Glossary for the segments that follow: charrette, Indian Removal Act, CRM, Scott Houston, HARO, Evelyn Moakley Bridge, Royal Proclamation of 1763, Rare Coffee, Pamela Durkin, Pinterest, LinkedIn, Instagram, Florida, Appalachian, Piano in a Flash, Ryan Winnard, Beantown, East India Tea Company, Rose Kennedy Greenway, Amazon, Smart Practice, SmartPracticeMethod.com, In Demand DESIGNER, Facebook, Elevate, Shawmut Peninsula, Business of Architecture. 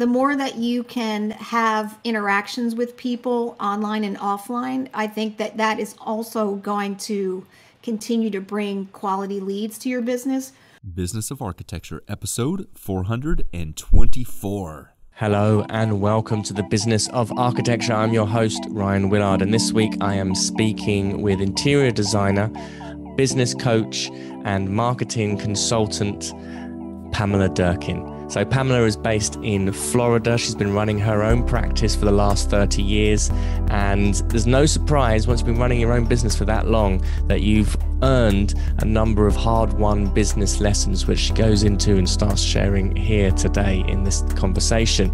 the more that you can have interactions with people online and offline, I think that that is also going to continue to bring quality leads to your business. Business of Architecture, episode 424. Hello and welcome to the Business of Architecture. I'm your host, Ryan Winnard, and this week I am speaking with interior designer, business coach, and marketing consultant, Pamela Durkin. So Pamela is based in Florida. She's been running her own practice for the last 30 years. And there's no surprise once you've been running your own business for that long that you've earned a number of hard-won business lessons, which she goes into and starts sharing here today in this conversation.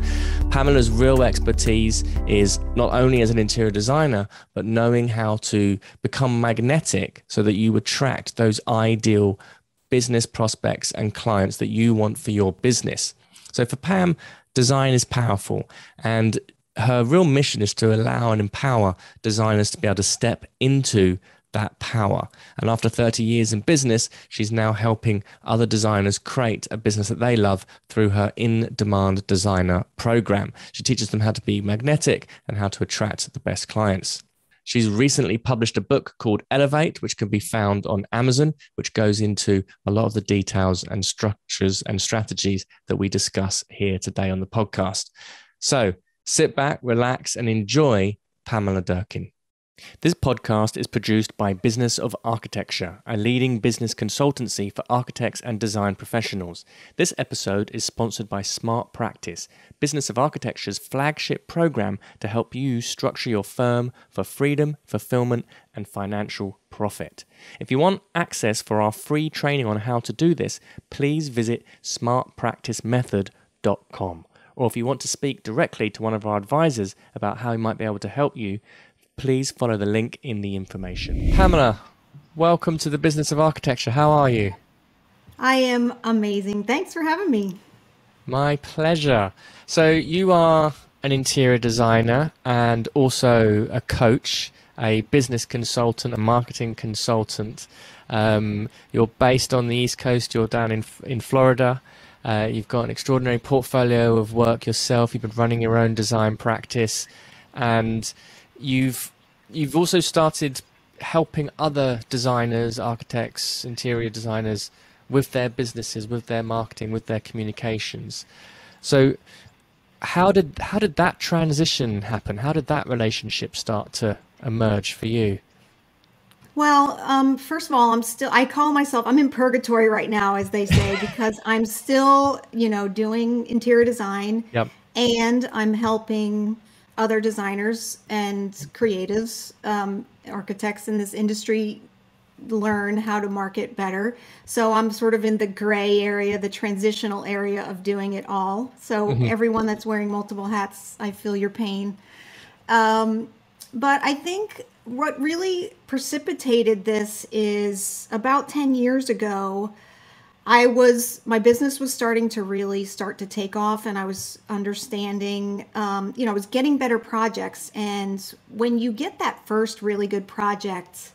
Pamela's real expertise is not only as an interior designer, but knowing how to become magnetic so that you attract those ideal business prospects and clients that you want for your business. So for Pam, design is powerful, and her real mission is to allow and empower designers to be able to step into that power. And after 30 years in business, she's now helping other designers create a business that they love through her in-demand designer program. She teaches them how to be magnetic and how to attract the best clients. She's recently published a book called Elevate, which can be found on Amazon, which goes into a lot of the details and structures and strategies that we discuss here today on the podcast. So sit back, relax, and enjoy Pamela Durkin. This podcast is produced by Business of Architecture, a leading business consultancy for architects and design professionals. This episode is sponsored by Smart Practice, Business of Architecture's flagship program to help you structure your firm for freedom, fulfillment, and financial profit. If you want access for our free training on how to do this, please visit SmartPracticeMethod.com. Or if you want to speak directly to one of our advisors about how he might be able to help you, please follow the link in the information. Pamela, welcome to the Business of Architecture. How are you? I am amazing. Thanks for having me. My pleasure. So you are an interior designer and also a coach, a business consultant, a marketing consultant. You're based on the East Coast. You're down in Florida. You've got an extraordinary portfolio of work yourself. You've been running your own design practice, and You've also started helping other designers, architects, interior designers with their businesses, with their marketing, with their communications. So how did that transition happen? How did that relationship start to emerge for you? Well, first of all, I call myself, I'm in purgatory right now, as they say, because I'm still, doing interior design. Yep. And I'm helping other designers and creatives, architects in this industry, learn how to market better. So I'm sort of in the gray area, the transitional area of doing it all. So everyone that's wearing multiple hats, I feel your pain. But I think what really precipitated this is about 10 years ago, my business was starting to take off, and I was understanding, I was getting better projects. And when you get that first really good project,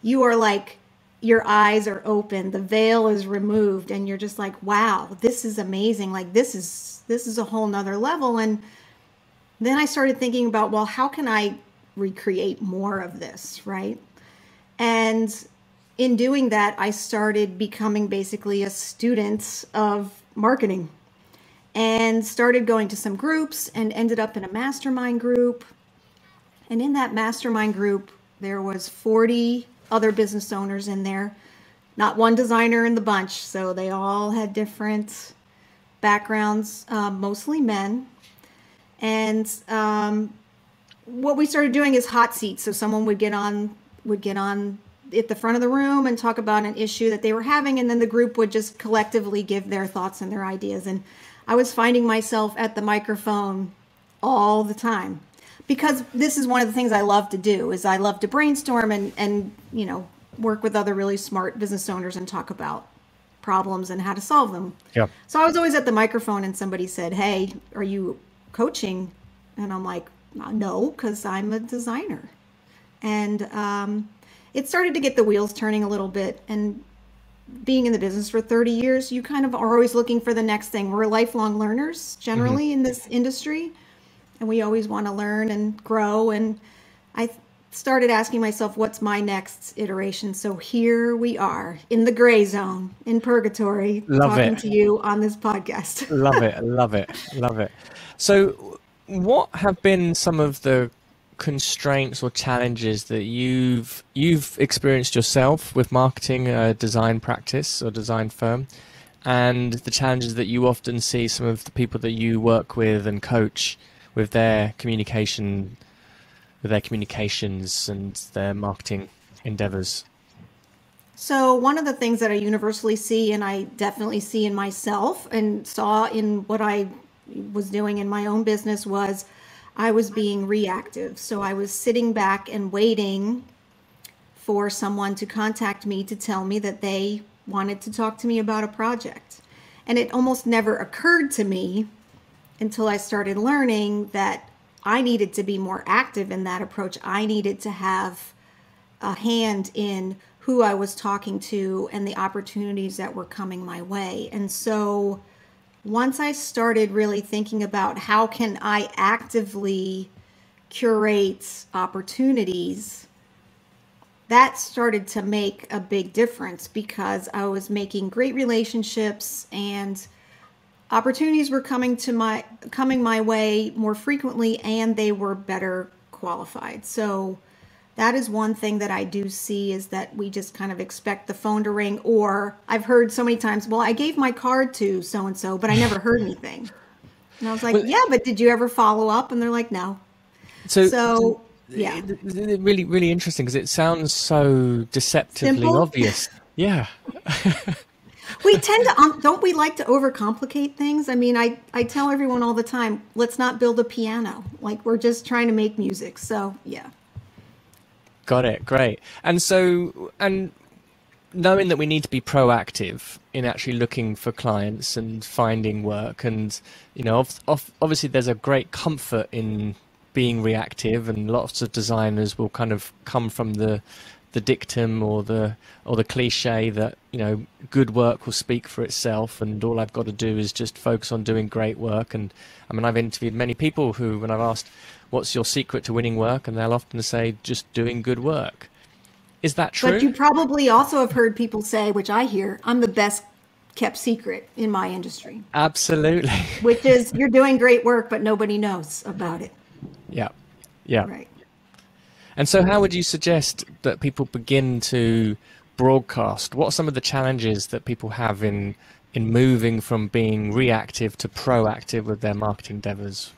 you are like, your eyes are open, the veil is removed, and you're just like, wow, this is amazing. Like this is a whole nother level. And then I started thinking about, well, how can I recreate more of this, right? And in doing that, I started becoming basically a student of marketing and started going to some groups and ended up in a mastermind group. And in that mastermind group, there was 40 other business owners in there, not one designer in the bunch. So they all had different backgrounds, mostly men. And what we started doing is hot seats. So someone would get on at the front of the room and talk about an issue that they were having, and then the group would just collectively give their thoughts and their ideas. And I was finding myself at the microphone all the time, because this is one of the things I love to do, is I love to brainstorm and work with other really smart business owners and talk about problems and how to solve them. Yeah. So I was always at the microphone, and somebody said, "Hey, are you coaching?" And I'm like, "No, because I'm a designer." And it started to get the wheels turning a little bit. And being in the business for 30 years, you kind of are always looking for the next thing. We're lifelong learners generally in this industry, and we always want to learn and grow. And I started asking myself, what's my next iteration? So here we are in the gray zone, in purgatory, talking to you on this podcast. Love it, love it, love it. So what have been some of the constraints or challenges that you've experienced yourself with marketing a design practice or design firm, and the challenges that you often see some of the people that you work with and coach with their communication, with their communications and their marketing endeavors? So one of the things that I universally see, and I definitely see in myself and saw in what I was doing in my own business, was I was being reactive. So I was sitting back and waiting for someone to contact me to tell me that they wanted to talk to me about a project. And it almost never occurred to me until I started learning that I needed to be more active in that approach. I needed to have a hand in who I was talking to and the opportunities that were coming my way. And so once I started really thinking about how can I actively curate opportunities, that started to make a big difference, because I was making great relationships and opportunities were coming my way more frequently, and they were better qualified. So that is one thing that I do see, is that we just kind of expect the phone to ring, or I've heard so many times, well, I gave my card to so-and-so, but I never heard anything. And I was like, well, yeah, but did you ever follow up? And they're like, no. So yeah. Really, really interesting, because it sounds so deceptively obvious. Yeah. We tend to, don't we like to overcomplicate things? I mean, I tell everyone all the time, let's not build a piano. Like, we're just trying to make music. So yeah. Got it. Great. And so, and knowing that we need to be proactive in actually looking for clients and finding work, and, you know, obviously there's a great comfort in being reactive, and lots of designers will kind of come from the dictum or the cliche that, you know, good work will speak for itself, and all I've got to do is just focus on doing great work. And I mean, I've interviewed many people who, when I've asked, what's your secret to winning work? And they'll often say, just doing good work. Is that true? But you probably also have heard people say, which I hear, I'm the best kept secret in my industry. Absolutely. Which is, you're doing great work, but nobody knows about it. Yeah. Yeah. Right. And so how would you suggest that people begin to broadcast? What are some of the challenges that people have in moving from being reactive to proactive with their marketing endeavors?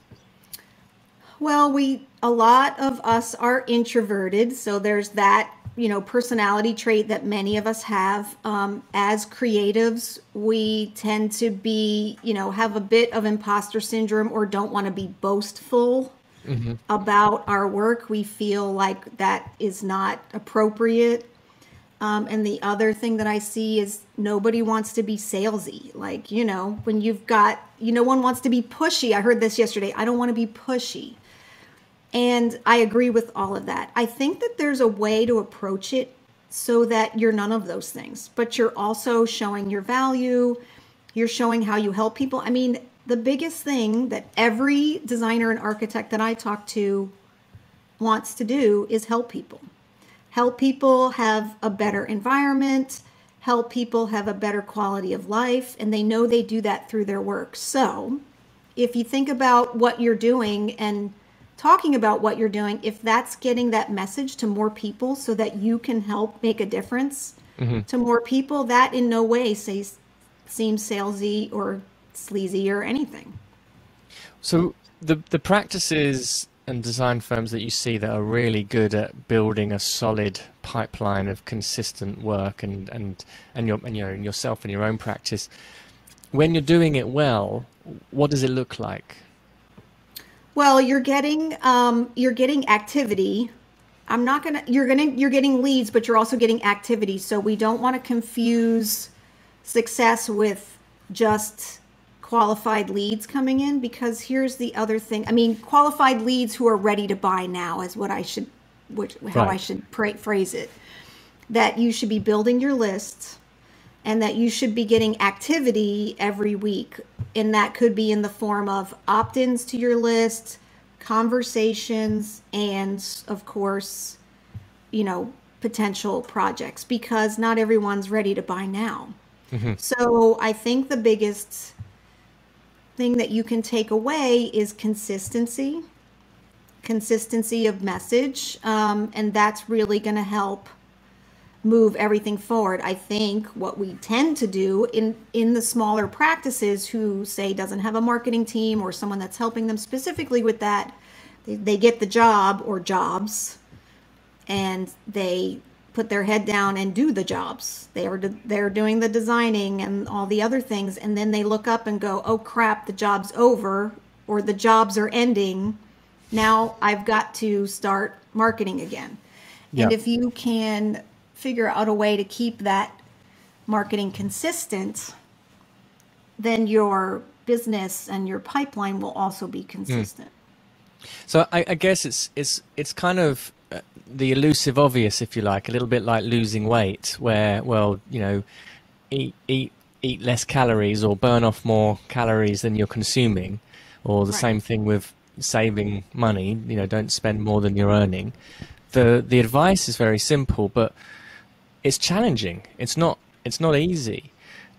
Well, a lot of us are introverted, so there's that, you know, personality trait that many of us have. As creatives, we tend to be, you know, have a bit of imposter syndrome, or don't want to be boastful about our work. We feel like that is not appropriate. And the other thing that I see is nobody wants to be salesy. Like, you know, when you've got, you know, one wants to be pushy. I heard this yesterday. I don't want to be pushy. And I agree with all of that. I think that there's a way to approach it so that you're none of those things, but you're also showing your value. You're showing how you help people. I mean, the biggest thing that every designer and architect that I talk to wants to do is help people. Help people have a better environment, help people have a better quality of life, and they know they do that through their work. So if you think about what you're doing and talking about what you're doing, if that's getting that message to more people so that you can help make a difference to more people, that in no way seems salesy or sleazy or anything. So the practices and design firms that you see that are really good at building a solid pipeline of consistent work, and yourself and your own practice, when you're doing it well, what does it look like? Well, you're getting activity. You're getting leads, but you're also getting activity. So we don't want to confuse success with just qualified leads coming in, because here's the other thing. I mean, qualified leads who are ready to buy now is what I should, how I should phrase it. That you should be building your list, and that you should be getting activity every week. And that could be in the form of opt-ins to your list, conversations, and of course, you know, potential projects, because not everyone's ready to buy now. Mm-hmm. So I think the biggest thing that you can take away is consistency, consistency of message. And that's really going to help move everything forward. I think what we tend to do in the smaller practices who say doesn't have a marketing team or someone that's helping them specifically with that, they get the job or jobs and they put their head down and do the jobs. They're doing the designing and all the other things, and then they look up and go, oh crap, the job's over, or the jobs are ending. Now I've got to start marketing again. Yeah. And if you can figure out a way to keep that marketing consistent, then your business and your pipeline will also be consistent. Mm. So I guess it's kind of the elusive obvious, if you like, a little bit like losing weight, where, well, you know, eat less calories or burn off more calories than you're consuming, or the right. Same thing with saving money, you know, don't spend more than you're earning. The advice is very simple, but it's challenging. It's not easy.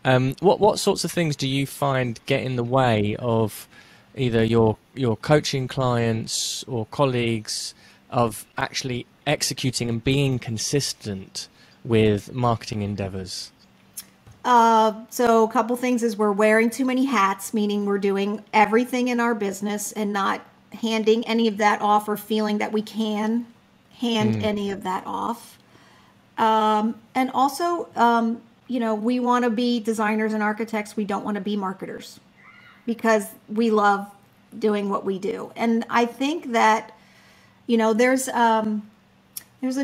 What sorts of things do you find get in the way of either your coaching clients or colleagues of actually executing and being consistent with marketing endeavors? So a couple things is we're wearing too many hats, meaning we're doing everything in our business and not handing any of that off or feeling that we can hand any of that off. And also, you know, we want to be designers and architects. We don't want to be marketers because we love doing what we do. And I think that, you know, there's a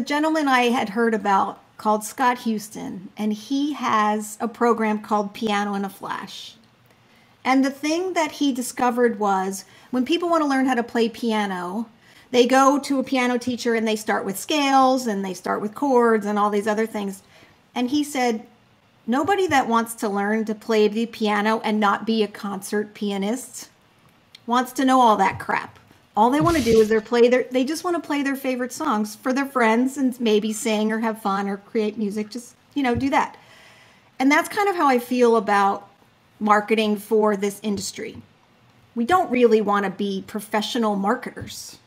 gentleman I had heard about called Scott Houston, and he has a program called Piano in a Flash. And the thing that he discovered was when people want to learn how to play piano, they go to a piano teacher and they start with scales and they start with chords and all these other things. And he said, nobody that wants to learn to play the piano and not be a concert pianist wants to know all that crap. All they want to do is they just want to play their favorite songs for their friends and maybe sing or have fun or create music. Just, you know, do that. And that's kind of how I feel about marketing for this industry. We don't really want to be professional marketers.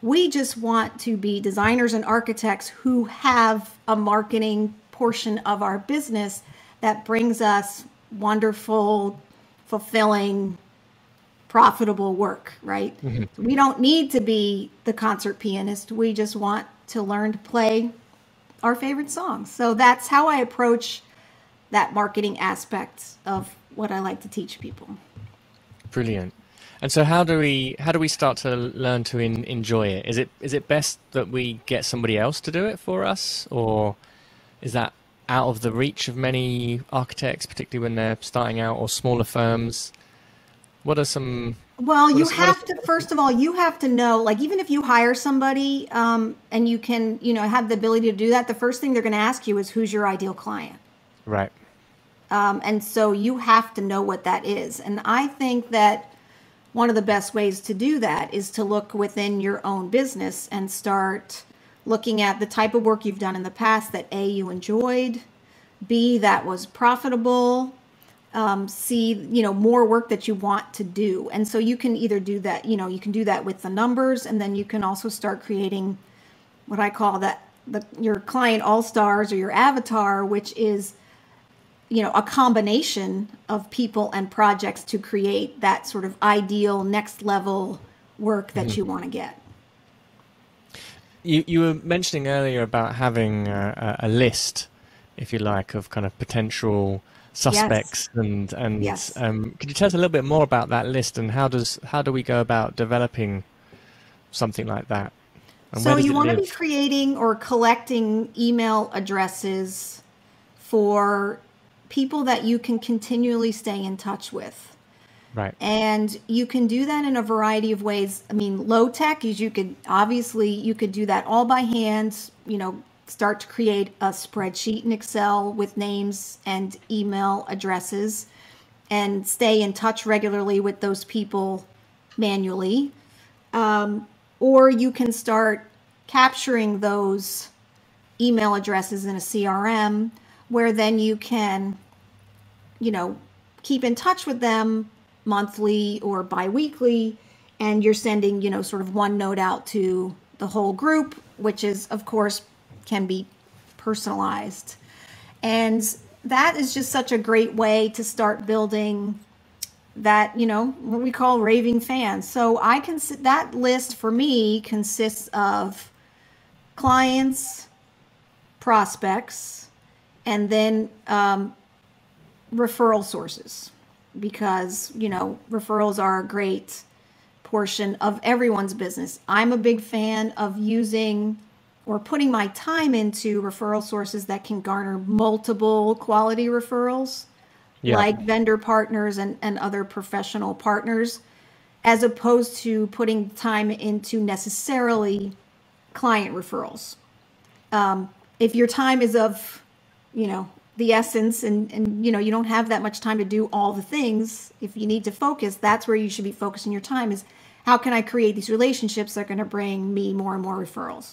We just want to be designers and architects who have a marketing portion of our business that brings us wonderful, fulfilling, profitable work, right? Mm-hmm. We don't need to be the concert pianist. We just want to learn to play our favorite songs. So that's how I approach that marketing aspect of what I like to teach people. Brilliant. And so how do we start to learn to enjoy it? Is it best that we get somebody else to do it for us, or is that out of the reach of many architects, particularly when they're starting out or smaller firms? What are some... Well, you have to, first of all, you have to know, like, even if you hire somebody and you can, you know, have the ability to do that, the first thing they're going to ask you is, who's your ideal client? Right. And so you have to know what that is. And I think that one of the best ways to do that is to look within your own business and start looking at the type of work you've done in the past that A, you enjoyed, B, that was profitable, see, you know, more work that you want to do. And so you can either do that, you know, you can do that with the numbers, and then you can also start creating what I call your client all-stars or your avatar, which is, you know, a combination of people and projects to create that sort of ideal next level work that you want to get. You were mentioning earlier about having a list, if you like, of kind of potential suspects. Yes. Could you tell us a little bit more about that list, and how do we go about developing something like that? And so you want to be creating or collecting email addresses for people that you can continually stay in touch with. Right. And you can do that in a variety of ways. I mean, low tech is you could do that all by hand, you know, start to create a spreadsheet in Excel with names and email addresses and stay in touch regularly with those people manually. Or you can start capturing those email addresses in a CRM where then you can, you know, keep in touch with them monthly or biweekly, and you're sending, you know, sort of one note out to the whole group, which is, of course, can be personalized. And that is just such a great way to start building that, you know, what we call raving fans. So I can, that list for me consists of clients, prospects, and then referral sources, because, you know, referrals are a great portion of everyone's business. I'm a big fan of using or putting my time into referral sources that can garner multiple quality referrals, like vendor partners and other professional partners, as opposed to putting time into necessarily client referrals. If your time is of, you know, the essence and you know, you don't have that much time to do all the things, if you need to focus, that's where you should be focusing your time, is how can I create these relationships that are going to bring me more and more referrals?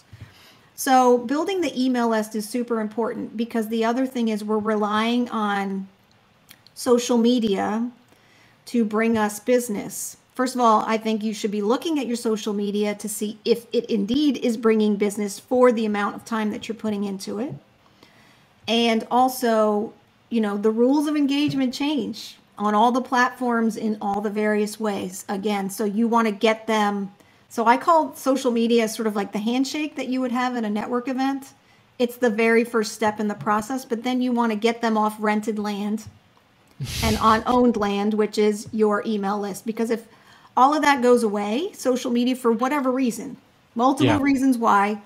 So building the email list is super important, because the other thing is we're relying on social media to bring us business. First of all, I think you should be looking at your social media to see if it indeed is bringing business for the amount of time that you're putting into it. And also, you know, the rules of engagement change on all the platforms in all the various ways. Again, so you want to get them. So I call social media sort of like the handshake that you would have in a network event. It's the very first step in the process, but then you want to get them off rented land and on owned land, which is your email list. Because if all of that goes away, social media, for whatever reason, multiple reasons why,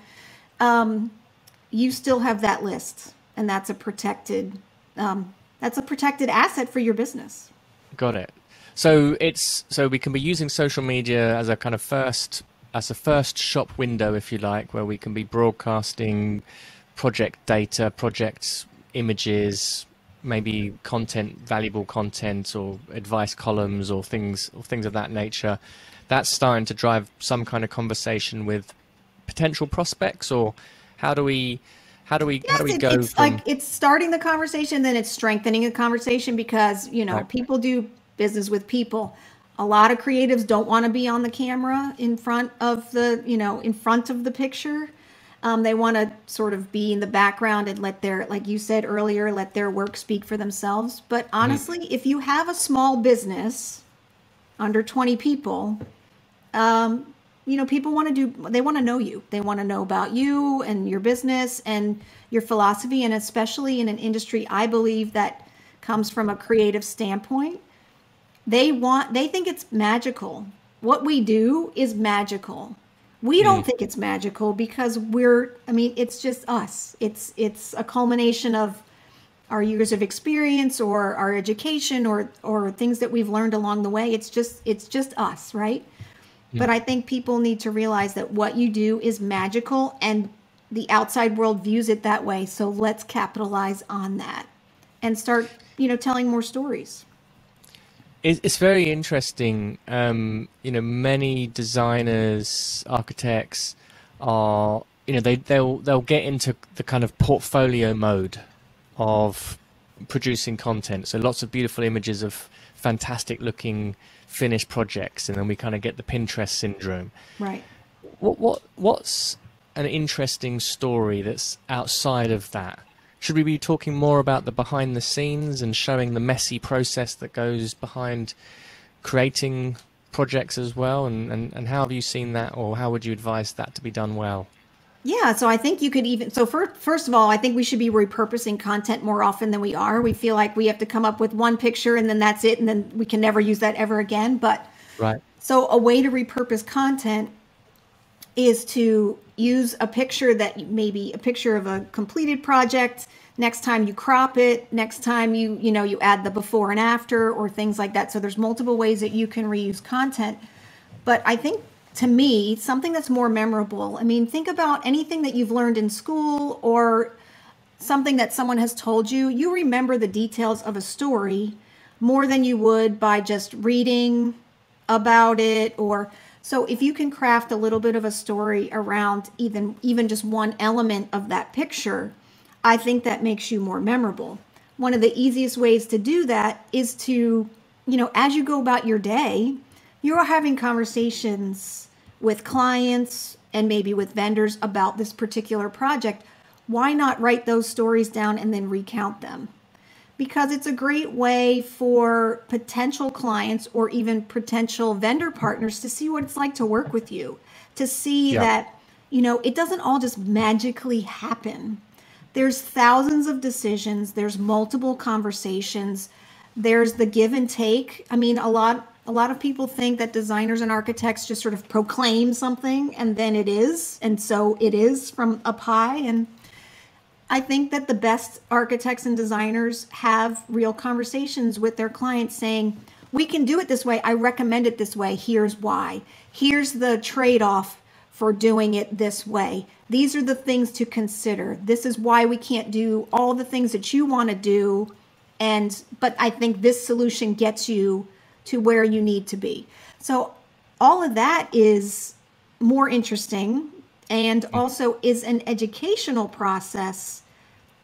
you still have that list, and that's a protected asset for your business. Got it. So it's, so we can be using social media as a kind of first, as a first shop window, if you like, where we can be broadcasting project data, project images, maybe content, valuable content, or advice columns, or things of that nature. That's starting to drive some kind of conversation with potential prospects. Or how do we go? It's like it's starting the conversation, then it's strengthening the conversation, because you know, people do business with people. A lot of creatives don't want to be on the camera in front of the, you know, in front of the picture. They want to sort of be in the background and let their, like you said earlier, let their work speak for themselves. But honestly, if you have a small business under 20 people, you know, people want to do, they want to know you. They want to know about you and your business and your philosophy. And especially in an industry, I believe, that comes from a creative standpoint. They think it's magical. What we do is magical. We don't think it's magical because we're, I mean, it's just us. It's a culmination of our years of experience or our education or things that we've learned along the way. It's just us, right? Yeah. But I think people need to realize that what you do is magical, and the outside world views it that way. So let's capitalize on that and start, you know, telling more stories. It's very interesting. You know, many designers, architects are, you know, they'll get into the kind of portfolio mode of producing content. So lots of beautiful images of fantastic looking finished projects, and then we kind of get the Pinterest syndrome. Right. What's an interesting story that's outside of that? Should we be talking more about the behind the scenes and showing the messy process that goes behind creating projects as well? And how have you seen that, or how would you advise that to be done well? Yeah, so I think you could even, so first of all, I think we should be repurposing content more often than we are. We feel like we have to come up with one picture and then that's it, and then we can never use that ever again. But so a way to repurpose content is to use a picture that maybe a picture of a completed project. Next time you crop it, next time you know, you add the before and after or things like that. So there's multiple ways that you can reuse content. But I think to me, something that's more memorable. I mean, think about anything that you've learned in school or something that someone has told you. You remember the details of a story more than you would by just reading about it. Or so if you can craft a little bit of a story around even just one element of that picture, I think that makes you more memorable. One of the easiest ways to do that is to, you know, as you go about your day, you're having conversations with clients and maybe with vendors about this particular project. Why not write those stories down and then recount them? Because it's a great way for potential clients or even potential vendor partners to see what it's like to work with you, to see that, you know, it doesn't all just magically happen. There's thousands of decisions. There's multiple conversations. There's the give and take. I mean, a lot of people think that designers and architects just sort of proclaim something and then it is. And so it is from up high. And I think that the best architects and designers have real conversations with their clients saying, we can do it this way. I recommend it this way. Here's why. Here's the trade-off for doing it this way. These are the things to consider. This is why we can't do all the things that you want to do. But I think this solution gets you to where you need to be. So all of that is more interesting and also is an educational process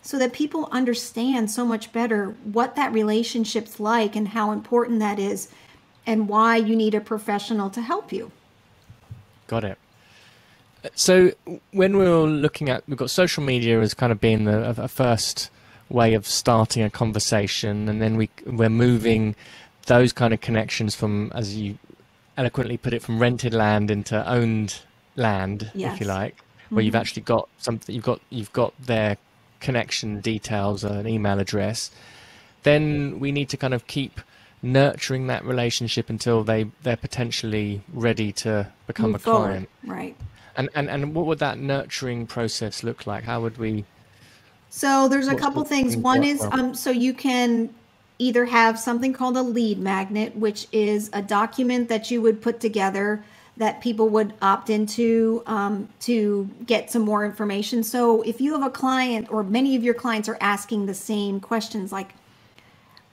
so that people understand so much better what that relationship's like and how important that is and why you need a professional to help you. Got it. So when we were looking at, we've got social media as kind of being a first way of starting a conversation, and then we're moving those kind of connections from, as you eloquently put it, from rented land into owned land, if you like, where you've actually got something, you've got their connection details, an email address. Then we need to kind of keep nurturing that relationship until they're potentially ready to become a client. Right. And what would that nurturing process look like? How would we? So there's a couple things. One is, so you can either have something called a lead magnet, which is a document that you would put together that people would opt into to get some more information. So if you have a client or many of your clients are asking the same questions, like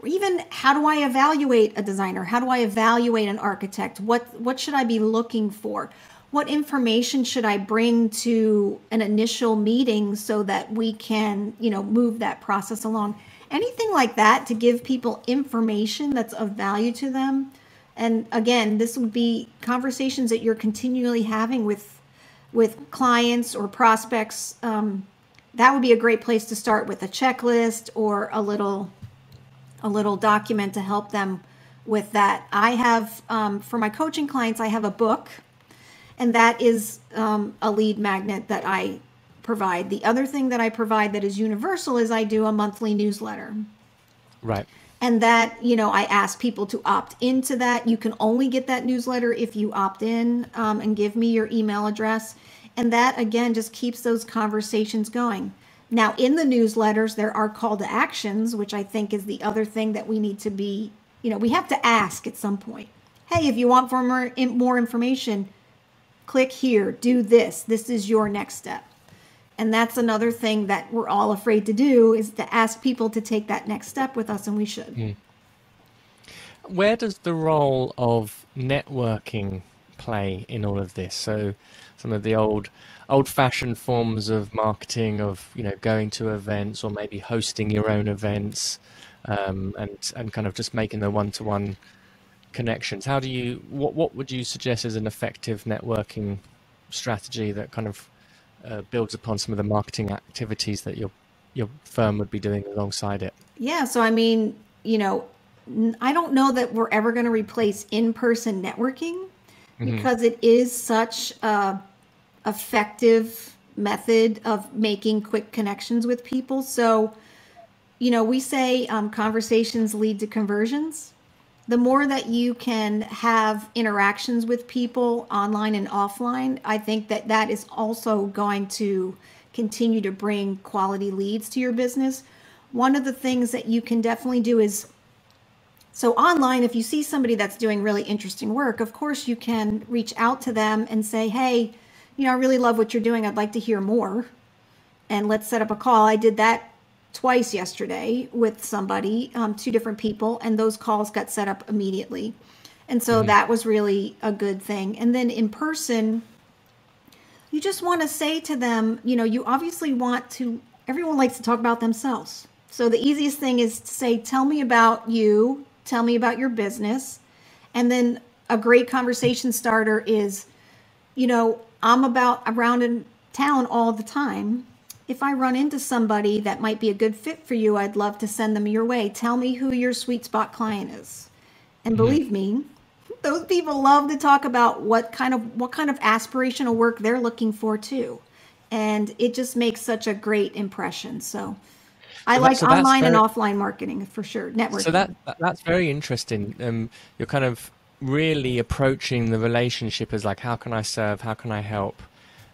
even how do I evaluate a designer? How do I evaluate an architect? What should I be looking for? What information should I bring to an initial meeting so that we can, you know, move that process along? Anything like that to give people information that's of value to them. And again, this would be conversations that you're continually having with clients or prospects. That would be a great place to start with a checklist or a little document to help them with that. I have, for my coaching clients, I have a book, and that is a lead magnet that I provide. The other thing that I provide that is universal is I do a monthly newsletter. Right. And that, you know, I ask people to opt into that. You can only get that newsletter if you opt in and give me your email address. And that, again, just keeps those conversations going. Now, in the newsletters, there are call to actions, which I think is the other thing that we need to be, you know, we have to ask at some point. Hey, if you want more information, click here, do this. This is your next step. And that's another thing that we're all afraid to do, is to ask people to take that next step with us, and we should. Mm. Where does the role of networking play in all of this? So some of the old-fashioned forms of marketing, of, you know, going to events or maybe hosting your own events, and kind of just making the one-to-one connections. How do you? What would you suggest is an effective networking strategy that kind of builds upon some of the marketing activities that your firm would be doing alongside it? Yeah. So, I mean, you know, I don't know that we're ever going to replace in-person networking, because it is such a effective method of making quick connections with people. So, you know, we say conversations lead to conversions. The more that you can have interactions with people online and offline, I think that that is also going to continue to bring quality leads to your business. One of the things that you can definitely do is So online, if you see somebody that's doing really interesting work, of course you can reach out to them and say, hey, you know, I really love what you're doing. I'd like to hear more. And let's set up a call. I did that twice yesterday with somebody, two different people, and those calls got set up immediately. And so that was really a good thing. And then in person, you just want to say to them, you know, you obviously want to, everyone likes to talk about themselves. So the easiest thing is to say, tell me about you, tell me about your business. And then a great conversation starter is, you know, I'm around in town all the time. If I run into somebody that might be a good fit for you, I'd love to send them your way. Tell me who your sweet spot client is. And believe me, those people love to talk about what kind of aspirational work they're looking for too. And it just makes such a great impression. So I like online and offline marketing for sure. Networking. So that's very interesting. You're kind of really approaching the relationship as like, how can I serve? How can I help?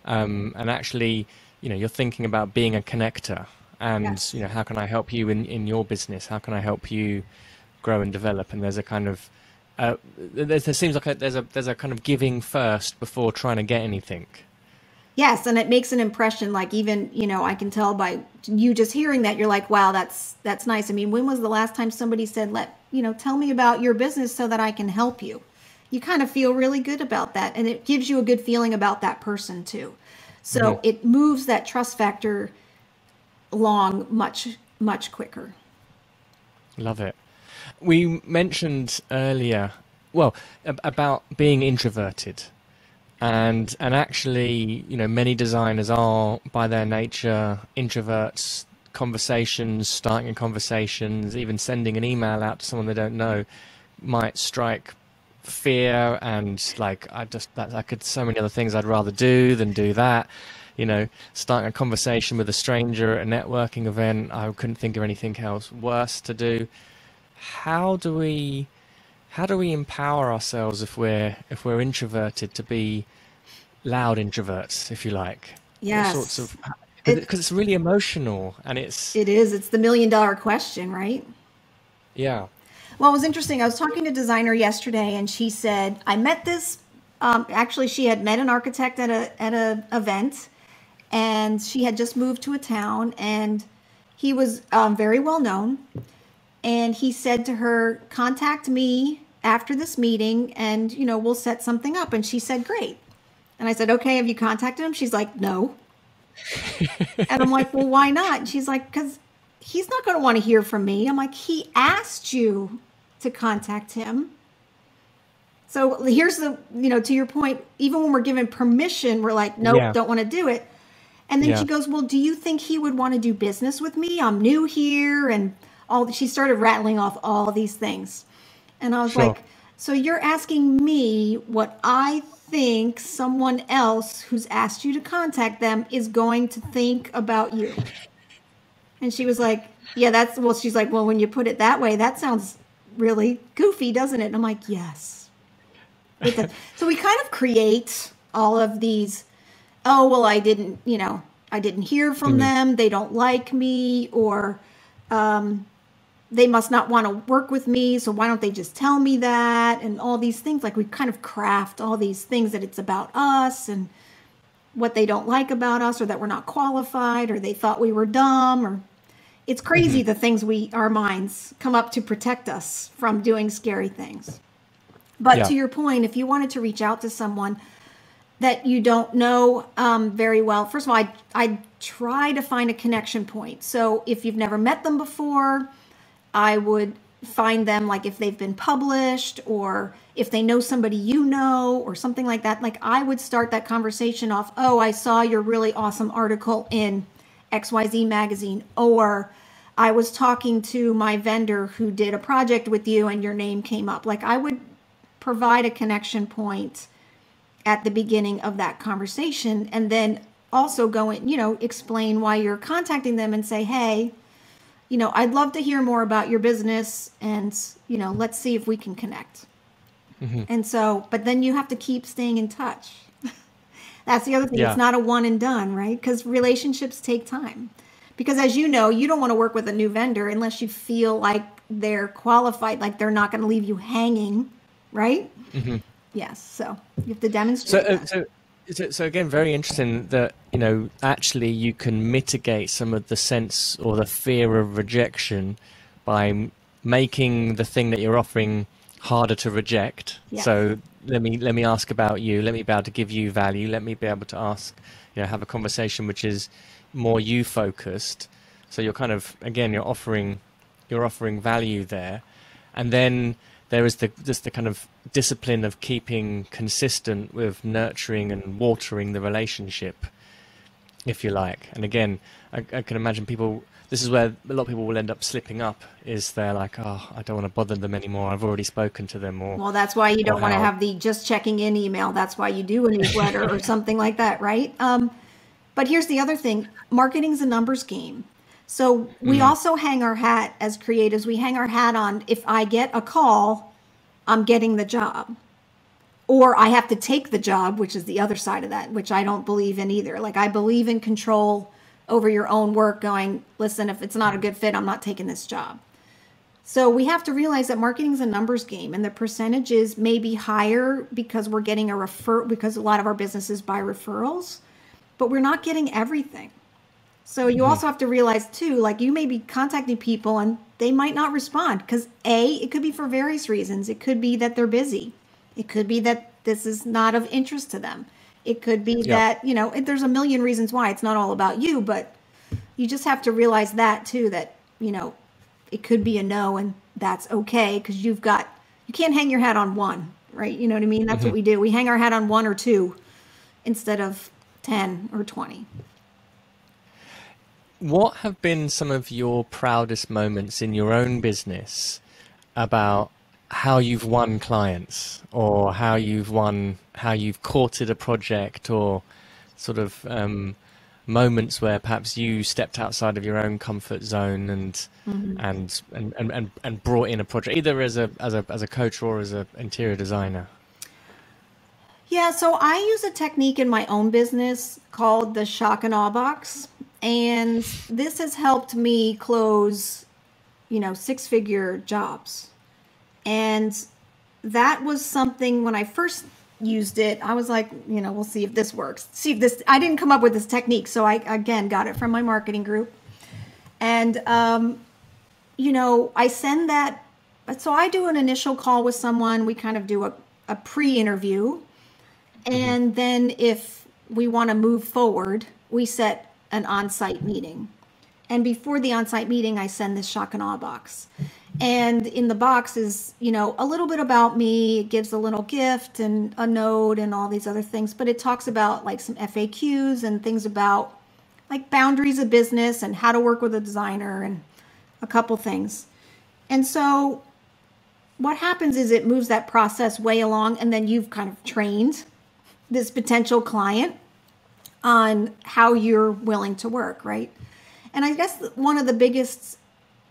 And actually, you know, you're thinking about being a connector and, you know, how can I help you in your business? How can I help you grow and develop? And there's a kind of, there seems like there's a kind of giving first before trying to get anything. Yes, and it makes an impression. Like even, you know, I can tell by you just hearing that, you're like, wow, that's nice. I mean, when was the last time somebody said, you know, tell me about your business so that I can help you? You kind of feel really good about that. And it gives you a good feeling about that person too. So it moves that trust factor along much, much quicker. Love it. We mentioned earlier, well, about being introverted. And actually, you know, many designers are by their nature introverts. Conversations, starting conversations, even sending an email out to someone they don't know might strike fear and like, so many other things I'd rather do than do that. You know, starting a conversation with a stranger at a networking event, I couldn't think of anything else worse to do. How do we empower ourselves if we're introverted to be loud introverts, if you like? Yes. All sorts of, because it's really emotional and it's the million-dollar question, right? Yeah. Well, it was interesting. I was talking to a designer yesterday and she said, I met this, actually she had met an architect at an event and she had just moved to a town and he was very well known. And he said to her, contact me after this meeting and, you know, we'll set something up. And she said, great. And I said, okay, have you contacted him? She's like, no. And I'm like, well, why not? And she's like, because he's not going to want to hear from me. I'm like, he asked you to contact him. So here's the, you know, to your point, even when we're given permission, we're like, nope, don't want to do it. And then she goes, well, do you think he would want to do business with me? I'm new here. And she started rattling off all these things. And I was like, so you're asking me what I think someone else who's asked you to contact them is going to think about you. And she was like, yeah, she's like, well, when you put it that way, that sounds really goofy, doesn't it? And I'm like, yes. So we kind of create all of these, oh, well, I didn't hear from them. They don't like me, or they must not want to work with me. So why don't they just tell me that? And all these things, like we kind of craft all these things that it's about us and what they don't like about us, or that we're not qualified, or they thought we were dumb, or it's crazy the things our minds come up to protect us from doing scary things. But to your point, if you wanted to reach out to someone that you don't know very well, first of all, I try to find a connection point. So if you've never met them before, I would find them, like if they've been published or if they know somebody you know or something like that. Like I would start that conversation off, oh, I saw your really awesome article in XYZ magazine, or I was talking to my vendor who did a project with you and your name came up. Like I would provide a connection point at the beginning of that conversation, and then also go in, you know, explain why you're contacting them and say, hey, you know, I'd love to hear more about your business and, you know, let's see if we can connect. And so, but then you have to keep staying in touch. That's the other thing. It's not a one and done, right? Because relationships take time. Because as you know, you don't want to work with a new vendor unless you feel like they're qualified, like they're not going to leave you hanging, right? Mm-hmm. Yes. So you have to demonstrate that. So again, very interesting that, you know, actually you can mitigate some of the sense or the fear of rejection by making the thing that you're offering harder to reject. Yes. So let me ask about you. Let me be able to give you value. Let me be able to ask, you know, have a conversation which is more you focused. So you're kind of, again, you're offering value there, and then there is the kind of discipline of keeping consistent with nurturing and watering the relationship, if you like. And again, I can imagine people, this is where a lot of people will end up slipping up, is they're like, oh, I don't want to bother them anymore. I've already spoken to them. Or, well, that's why you don't want to have the just checking in email. That's why you do a newsletter or something like that, right? But here's the other thing. Marketing's a numbers game. So we also hang our hat as creatives. We hang our hat on, if I get a call, I'm getting the job, or I have to take the job, which is the other side of that, which I don't believe in either. Like, I believe in control over your own work, going, listen, if it's not a good fit, I'm not taking this job. So we have to realize that marketing is a numbers game, and the percentages may be higher because we're getting a because a lot of our businesses buy referrals, but we're not getting everything. So you also have to realize too, like, you may be contacting people and they might not respond because it could be for various reasons. It could be that they're busy. It could be that this is not of interest to them. It could be that, you know, there's a million reasons why. It's not all about you, but you just have to realize that too, that, you know, it could be a no, and that's okay. Cause you can't hang your hat on one, right? You know what I mean? That's what we do. We hang our hat on one or two instead of 10 or 20. What have been some of your proudest moments in your own business about how you've won clients, or how you've courted a project, or sort of moments where perhaps you stepped outside of your own comfort zone and brought in a project, either as a coach or as an interior designer? Yeah, so I use a technique in my own business called the shock and awe box. And this has helped me close, you know, six-figure jobs. And that was something, when I first used it, I was like, you know, we'll see if this works. I didn't come up with this technique. So I, again, got it from my marketing group. And, you know, I send that. So I do an initial call with someone. We kind of do a pre-interview. And then if we want to move forward, we set an on-site meeting. And before the on-site meeting, I send this shock and awe box. And in the box is, you know, a little bit about me. It gives a little gift and a note and all these other things, but it talks about like some FAQs and things about like boundaries of business and how to work with a designer and a couple things. And so what happens is it moves that process way along, and then you've kind of trained this potential client on how you're willing to work, right? And I guess one of the biggest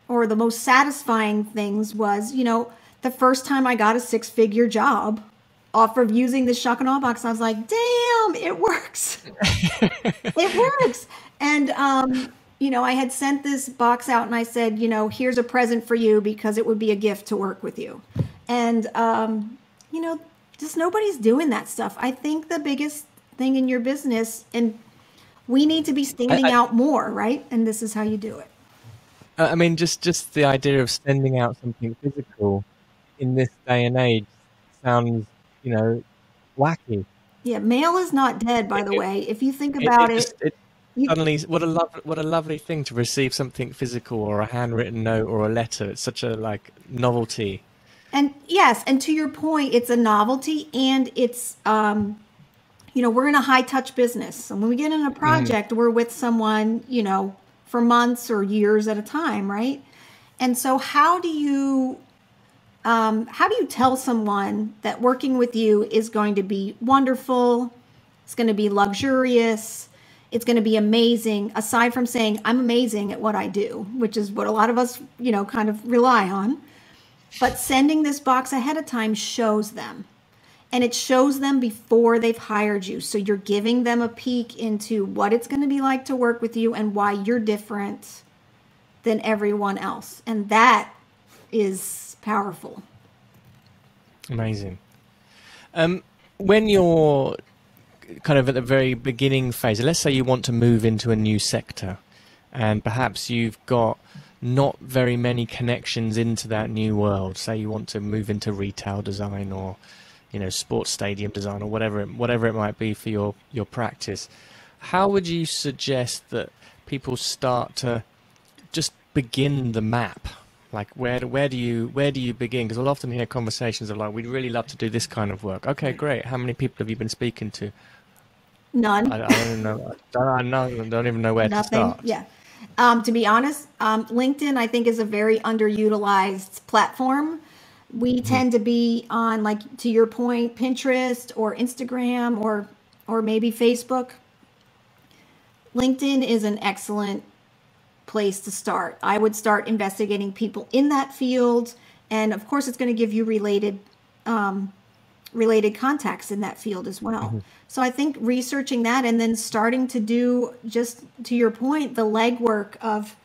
or the most satisfying things was, you know, the first time I got a six-figure job off of using the shock and awe box, I was like, damn, it works. It works. And, you know, I had sent this box out and I said, you know, here's a present for you because it would be a gift to work with you. And, you know, just nobody's doing that stuff. I think the biggest thing in your business, and we need to be standing out more, right? And this is how you do it. I mean, just the idea of standing out something physical in this day and age sounds, you know, wacky. Yeah, mail is not dead, by the way. If you think about it suddenly, what a lovely thing to receive something physical, or a handwritten note or a letter. It's such a like novelty. And yes, and to your point, it's a novelty, and it's you know, we're in a high touch business. And when we get in a project, we're with someone, you know, for months or years at a time, right? And so how do you tell someone that working with you is going to be wonderful, it's going to be luxurious, it's going to be amazing, aside from saying, I'm amazing at what I do, which is what a lot of us, you know, kind of rely on. But sending this box ahead of time shows them. And it shows them before they've hired you. So you're giving them a peek into what it's going to be like to work with you and why you're different than everyone else. And that is powerful. Amazing. When you're kind of at the very beginning phase, let's say you want to move into a new sector and perhaps you've got not very many connections into that new world. Say you want to move into retail design or, you know, sports stadium design or whatever it might be for your practice. How would you suggest that people start to just begin the map? Like where do you begin? Because I'll often hear conversations of like, we'd really love to do this kind of work. Okay, great. How many people have you been speaking to? None. I don't even know. I don't even know where to start. Yeah. To be honest, LinkedIn, I think, is a very underutilized platform. We tend to be on, like, to your point, Pinterest or Instagram or maybe Facebook. LinkedIn is an excellent place to start. I would start investigating people in that field. And of course, it's going to give you related contacts in that field as well. So I think researching that and then starting to do, just to your point, the legwork of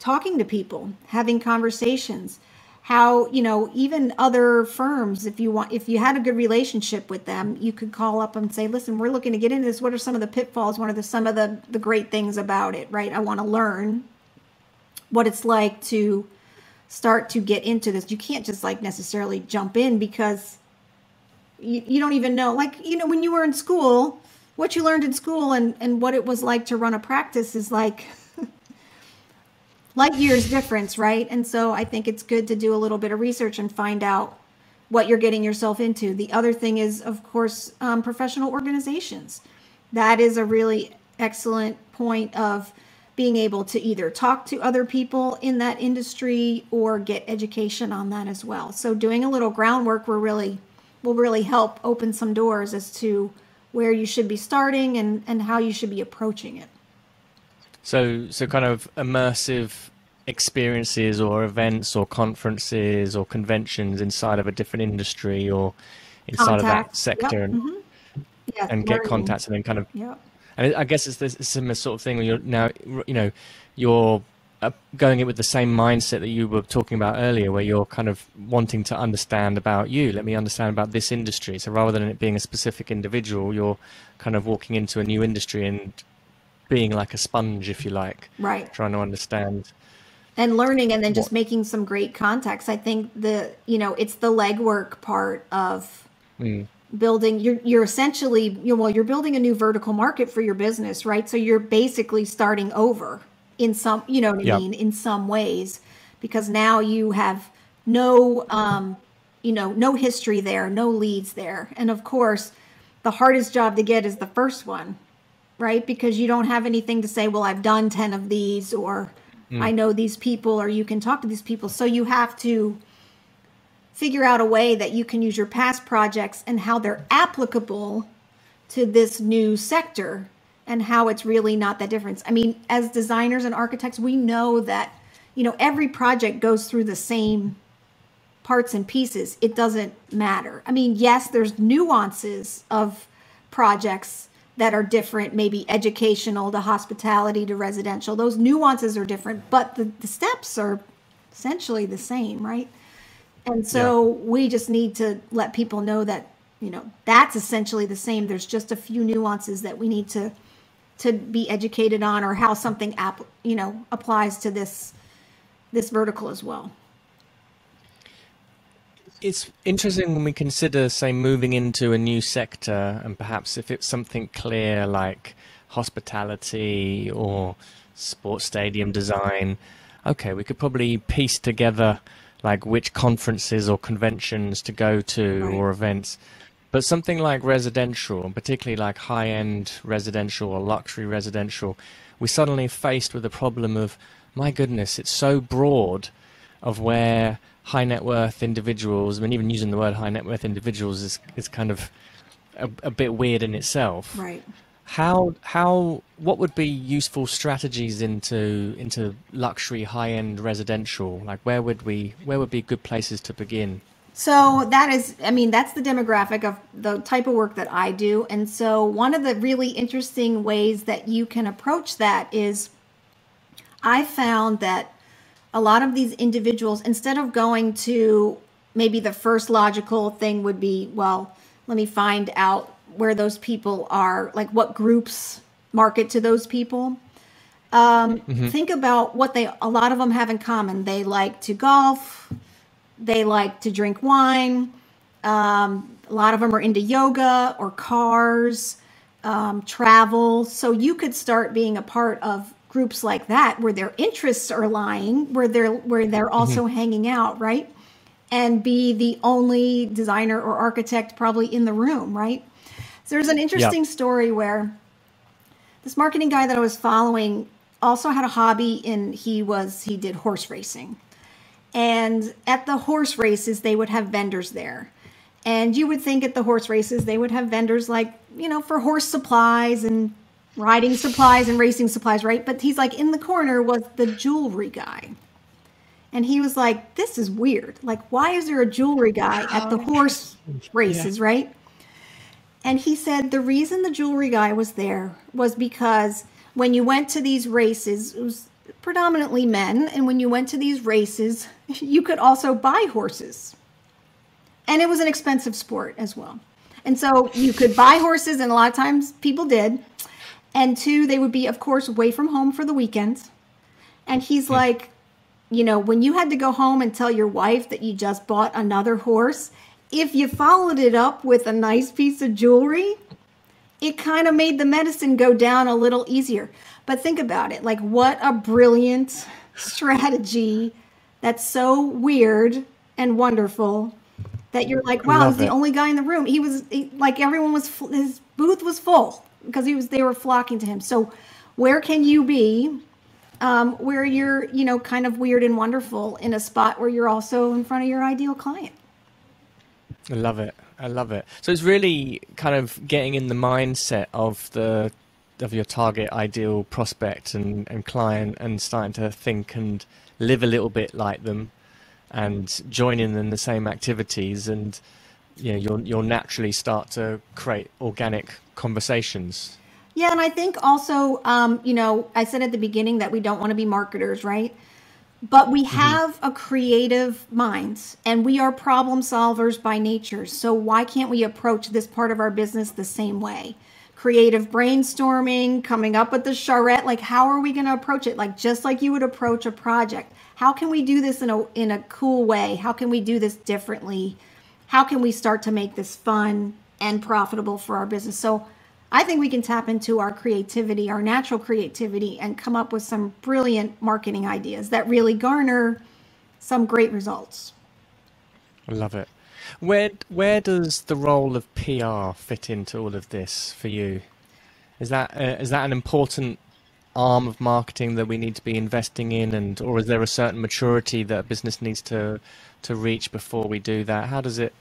talking to people, having conversations, how, you know, even other firms, if you had a good relationship with them, you could call up and say, listen, we're looking to get into this. What are some of the pitfalls? What are some of the great things about it, right? I want to learn what it's like to start to get into this. You can't just like necessarily jump in because you don't even know, like, you know, when you were in school, what you learned in school and what it was like to run a practice is like light years difference, right? And so I think it's good to do a little bit of research and find out what you're getting yourself into. The other thing is, of course, professional organizations. That is a really excellent point of being able to either talk to other people in that industry or get education on that as well. So doing a little groundwork will really help open some doors as to where you should be starting and how you should be approaching it. So kind of immersive experiences or events or conferences or conventions inside of a different industry or inside of that sector, and get contacts and then kind of, and I guess it's this similar sort of thing where you're now, you know, you're going in with the same mindset that you were talking about earlier, where you're kind of wanting to understand about you. Let me understand about this industry. So rather than it being a specific individual, you're kind of walking into a new industry and being like a sponge, if you like, right? Trying to understand and learning, and then just making some great contacts. I think it's the legwork part of building. You're essentially you're building a new vertical market for your business, right? So you're basically starting over. In some, you know what I mean, in some ways, because now you have no history there, no leads there. And of course, the hardest job to get is the first one, right? Because you don't have anything to say, well, I've done 10 of these, or I know these people, or you can talk to these people. So you have to figure out a way that you can use your past projects and how they're applicable to this new sector. And how it's really not that difference. I mean, as designers and architects, we know that, you know, every project goes through the same parts and pieces. It doesn't matter. I mean, yes, there's nuances of projects that are different, maybe educational to hospitality to residential. Those nuances are different, but the steps are essentially the same, right? And so we just need to let people know that, you know, that's essentially the same. There's just a few nuances that we need to be educated on, or how something applies to this vertical as well. It's interesting when we consider, say, moving into a new sector, and perhaps if it's something clear like hospitality or sports stadium design, okay, we could probably piece together like which conferences or conventions to go to, right, or events. But something like residential, and particularly like high-end residential or luxury residential, we're suddenly faced with the problem of, my goodness, it's so broad of where high net worth individuals, I mean, even using the word high net worth individuals is kind of a bit weird in itself. Right. What would be useful strategies into luxury high-end residential? Like where would be good places to begin? So that's the demographic of the type of work that I do. And so one of the really interesting ways that you can approach that is, I found that a lot of these individuals, instead of going to maybe the first logical thing would be, well, let me find out where those people are, like what groups market to those people. Think about what a lot of them have in common. They like to golf. They like to drink wine. A lot of them are into yoga or cars, travel. So you could start being a part of groups like that where their interests are lying, where they're also hanging out, right? And be the only designer or architect probably in the room, right? So there's an interesting story where this marketing guy that I was following also had a hobby, and he did horse racing. And at the horse races, they would have vendors there. And you would think at the horse races, they would have vendors like, you know, for horse supplies and riding supplies and racing supplies, right? But he's like, in the corner was the jewelry guy. And he was like, this is weird. Like, why is there a jewelry guy at the horse races, right? And he said the reason the jewelry guy was there was because when you went to these races, it was predominantly men. And when you went to these races, you could also buy horses. And it was an expensive sport as well. And so you could buy horses, and a lot of times people did. And two, they would be, of course, away from home for the weekends. And he's like, you know, when you had to go home and tell your wife that you just bought another horse, if you followed it up with a nice piece of jewelry, it kind of made the medicine go down a little easier. But think about it, like what a brilliant strategy that's so weird and wonderful that you're like, wow, he's the only guy in the room. His booth was full because they were flocking to him. So where can you be where you're, you know, kind of weird and wonderful in a spot where you're also in front of your ideal client? I love it. I love it. So it's really kind of getting in the mindset of your target ideal prospect and client, and starting to think and live a little bit like them, and joining in the same activities, and you know, you'll naturally start to create organic conversations. Yeah, and I think also, you know, I said at the beginning that we don't want to be marketers, right? But we have a creative mind, and we are problem solvers by nature. So why can't we approach this part of our business the same way? Creative brainstorming, coming up with the charrette, like how are we going to approach it? Like just like you would approach a project. How can we do this in a cool way? How can we do this differently? How can we start to make this fun and profitable for our business? So I think we can tap into our creativity, our natural creativity, and come up with some brilliant marketing ideas that really garner some great results. I love it. Where does the role of PR fit into all of this for you? Is that an important arm of marketing that we need to be investing in, or is there a certain maturity that a business needs to reach before we do that? How does it?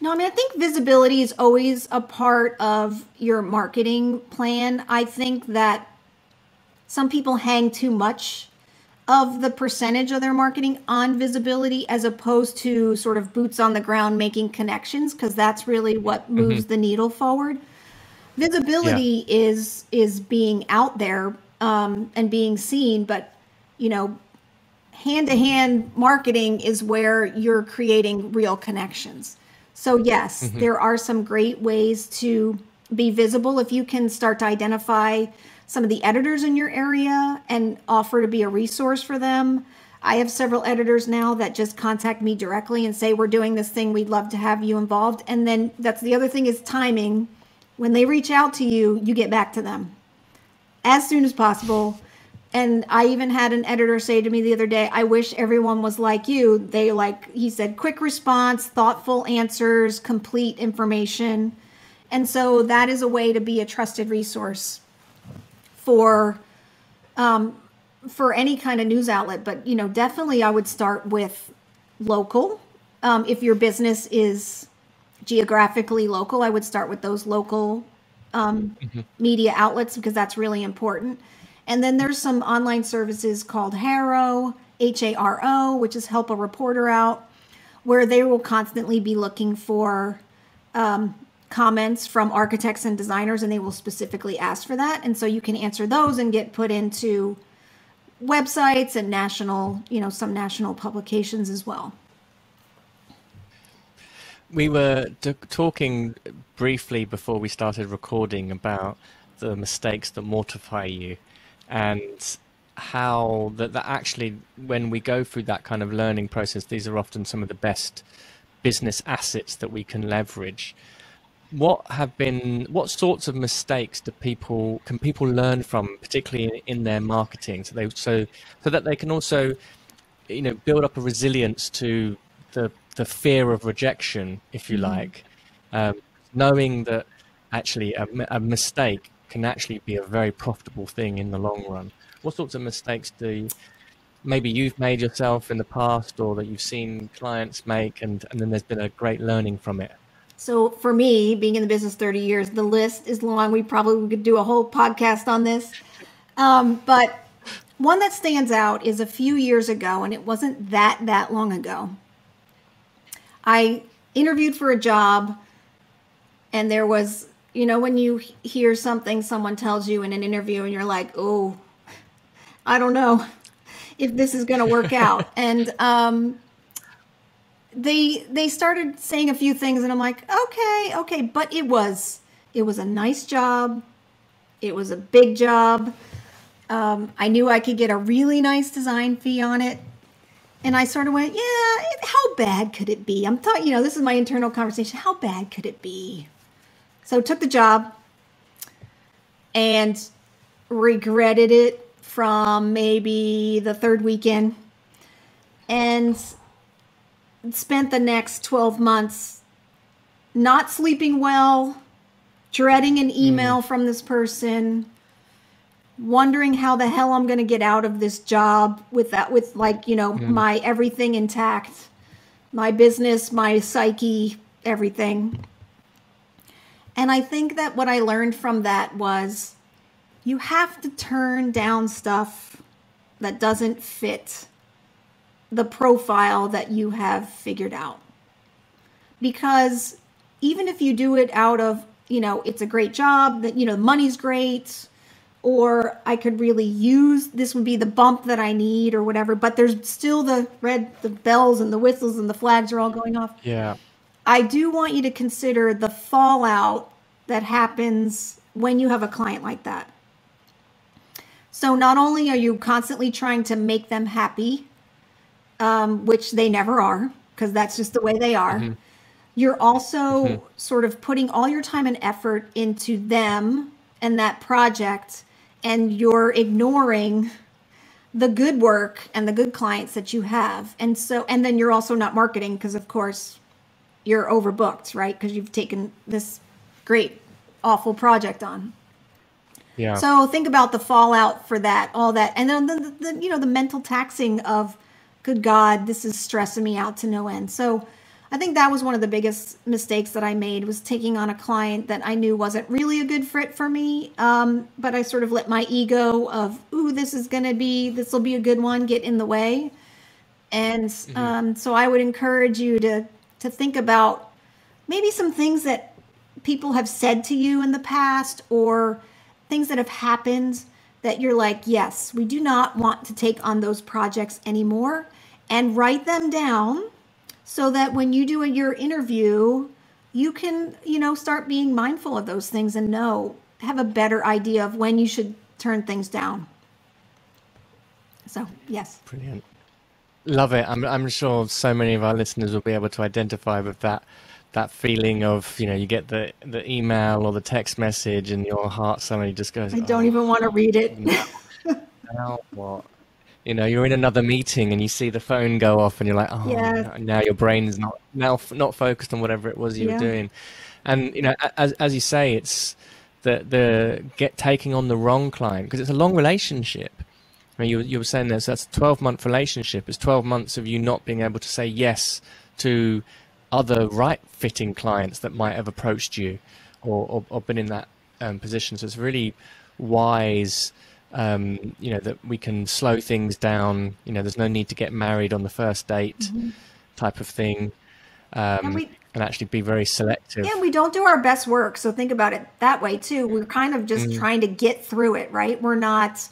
No, I mean, I think visibility is always a part of your marketing plan. I think that some people hang too much of the percentage of their marketing on visibility as opposed to sort of boots on the ground making connections, because that's really what moves the needle forward. Visibility is being out there and being seen, but, you know, hand-to-hand marketing is where you're creating real connections. So yes, there are some great ways to be visible. If you can start to identify some of the editors in your area and offer to be a resource for them. I have several editors now that just contact me directly and say, we're doing this thing, we'd love to have you involved. And then that's the other thing is timing. When they reach out to you, you get back to them as soon as possible. And I even had an editor say to me the other day, I wish everyone was like you. He said, quick response, thoughtful answers, complete information. And so that is a way to be a trusted resource for any kind of news outlet. But, you know, definitely I would start with local. If your business is geographically local, I would start with those local media outlets, because that's really important. And then there's some online services called HARO, H-A-R-O, which is Help a Reporter Out, where they will constantly be looking for comments from architects and designers, and they will specifically ask for that. And so you can answer those and get put into websites and national, some national publications as well. We were talking briefly before we started recording about the mistakes that mortify you, and how that actually, when we go through that kind of learning process, these are often some of the best business assets that we can leverage. What sorts of mistakes do can people learn from, particularly in their marketing, so that they can also, build up a resilience to the fear of rejection, if you like, knowing that actually a mistake can actually be a very profitable thing in the long run. What sorts of mistakes maybe you've made yourself in the past, or that you've seen clients make, and then there's been a great learning from it? So for me, being in the business 30 years, the list is long. We probably could do a whole podcast on this. But one that stands out is a few years ago, and it wasn't that long ago. I interviewed for a job, and there was, when you hear something someone tells you in an interview and you're like, oh, I don't know if this is going to work out. And they started saying a few things, and I'm like, okay. But it was a nice job. It was a big job. I knew I could get a really nice design fee on it. And I sort of went, yeah, how bad could it be? I'm thought, this is my internal conversation. How bad could it be? So took the job and regretted it from maybe the third weekend, and spent the next 12 months not sleeping well, dreading an email from this person, wondering how the hell I'm going to get out of this job my everything intact, my business, my psyche, everything. And I think that what I learned from that was, you have to turn down stuff that doesn't fit the profile that you have figured out. Because even if you do it out of, it's a great job, that, money's great, or I could really use, this would be the bump that I need or whatever, but there's still the bells and the whistles and the flags are all going off. Yeah. I do want you to consider the fallout that happens when you have a client like that. So not only are you constantly trying to make them happy, which they never are, because that's just the way they are, you're also sort of putting all your time and effort into them and that project, and you're ignoring the good work and the good clients that you have. And then you're also not marketing, because of course you're overbooked, right? Because you've taken this great, awful project on. Yeah. So think about the fallout for that, all that. And then the mental taxing of, good God, this is stressing me out to no end. So I think that was one of the biggest mistakes that I made, was taking on a client that I knew wasn't really a good fit for me. But I sort of let my ego of, ooh, this will be a good one, get in the way. And so I would encourage you to think about maybe some things that people have said to you in the past, or things that have happened that you're like, yes, we do not want to take on those projects anymore, and write them down so that when you do your interview, you can, start being mindful of those things and have a better idea of when you should turn things down. So, yes. Brilliant. Love it. I'm sure so many of our listeners will be able to identify with that feeling of, you get the email or the text message and your heart suddenly just goes, I don't even want to read it. Now what? You're in another meeting and you see the phone go off and you're like, oh, yeah. Now your brain is not focused on whatever it was you were doing. And, as you say, it's taking on the wrong client, because it's a long relationship. You were saying this, that's a 12-month relationship. It's 12 months of you not being able to say yes to other right-fitting clients that might have approached you or been in that position. So it's really wise, that we can slow things down. There's no need to get married on the first date type of thing, and actually be very selective. Yeah, we don't do our best work. So think about it that way too. We're kind of just trying to get through it, right? We're not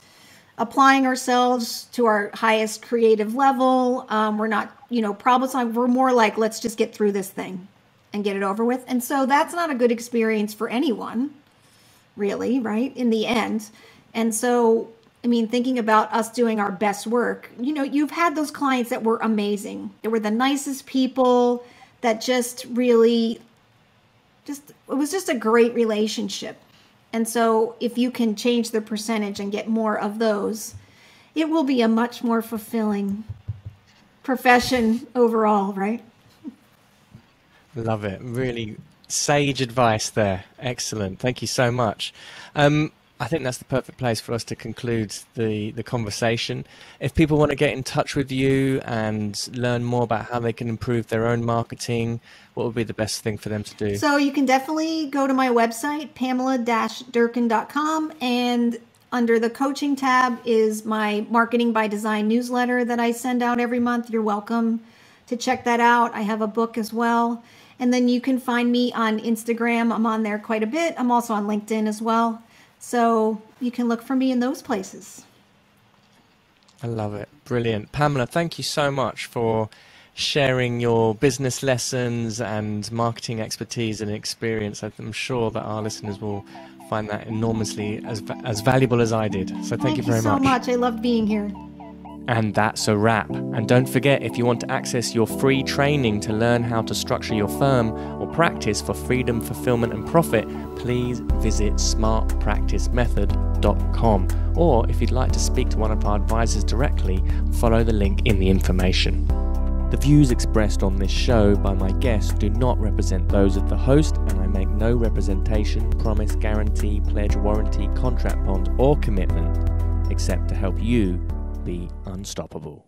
applying ourselves to our highest creative level. We're not, problem solving. We're more like, let's just get through this thing and get it over with. And so that's not a good experience for anyone, really, right, in the end. And so, I mean, thinking about us doing our best work, you've had those clients that were amazing. They were the nicest people that just really, it was just a great relationship. And so if you can change the percentage and get more of those, it will be a much more fulfilling profession overall, right? Love it. Really sage advice there. Excellent. Thank you so much. I think that's the perfect place for us to conclude the conversation. If people want to get in touch with you and learn more about how they can improve their own marketing, what would be the best thing for them to do? So you can definitely go to my website, pamela-durkin.com, and under the coaching tab is my Marketing by Design newsletter that I send out every month. You're welcome to check that out. I have a book as well. And then you can find me on Instagram. I'm on there quite a bit. I'm also on LinkedIn as well. So you can look for me in those places. I love it. Brilliant. Pamela, thank you so much for sharing your business lessons and marketing expertise and experience. I'm sure that our listeners will find that enormously as valuable as I did. So thank you very much. Thank you so much. I loved being here. And that's a wrap. And don't forget, if you want to access your free training to learn how to structure your firm or practice for freedom, fulfillment, and profit, please visit SmartPracticeMethod.com. Or if you'd like to speak to one of our advisors directly, follow the link in the information. The views expressed on this show by my guests do not represent those of the host, and I make no representation, promise, guarantee, pledge, warranty, contract, bond, or commitment, except to help you be unstoppable.